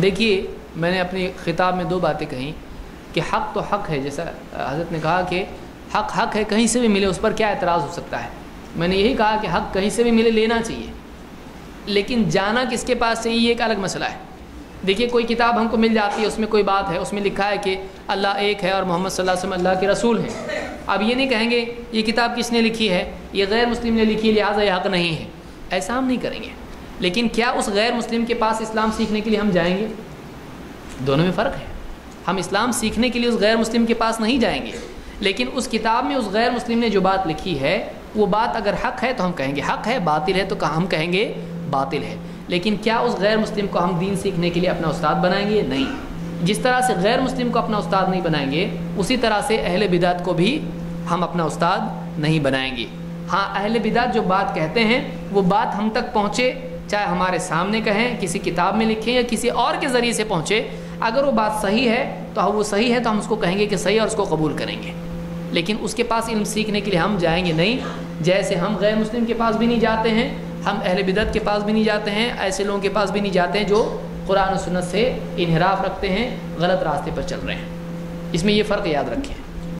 देखिए, मैंने अपनी ख़िताब में दो बातें कहीं कि हक़ तो हक़ है, जैसा हज़रत ने कहा कि हक़ हक़ है, कहीं से भी मिले उस पर क्या एतराज़ हो सकता है। मैंने यही कहा कि हक़ कहीं से भी मिले लेना चाहिए, लेकिन जाना किसके पास चाहिए ये एक अलग मसला है। देखिए, कोई किताब हमको मिल जाती है, उसमें कोई बात है, उसमें लिखा है कि अल्लाह एक है और मोहम्मद सल्लल्लाहु अलैहि वसल्लम अल्लाह के रसूल हैं। अब ये नहीं कहेंगे ये किताब किसने लिखी है, ये गैर मुस्लिम ने लिखी है लिहाजा ये हक़ नहीं है, ऐसा हम नहीं करेंगे। लेकिन क्या उस गैर मुस्लिम के पास इस्लाम सीखने के लिए हम जाएंगे? दोनों में फ़र्क है। हम इस्लाम सीखने के लिए उस गैर मुस्लिम के पास नहीं जाएंगे, लेकिन उस किताब में उस गैर मुस्लिम ने जो बात लिखी है वो बात अगर हक़ है तो हम कहेंगे हक़ है, बातिल है तो हम कहेंगे बातिल है। लेकिन क्या उस गैर मुस्लिम को हम दीन सीखने के लिए अपना उस्ताद बनाएंगे? नहीं। जिस तरह से गैर मुस्लिम को अपना उस्ताद नहीं बनाएंगे, उसी तरह से अहले बिदात को भी हम अपना उस्ताद नहीं बनाएंगे। हाँ, अहले बिदात जो बात कहते हैं वो बात हम तक पहुँचे, चाहे हमारे सामने कहें, किसी किताब में लिखें या किसी और के ज़रिए से पहुँचे। अगर वो बात सही है तो वो सही है तो हम उसको कहेंगे कि सही है और उसको कबूल करेंगे, लेकिन उसके पास इल्म सीखने के लिए हम जाएंगे नहीं। जैसे हम गैर मुस्लिम के पास भी नहीं जाते हैं, हम अहले बिदअत के पास भी नहीं जाते हैं, ऐसे लोगों के पास भी नहीं जाते हैं जो कुरान और सुन्नत से इन्हिराफ रखते हैं, गलत रास्ते पर चल रहे हैं। इसमें ये फ़र्क याद रखें।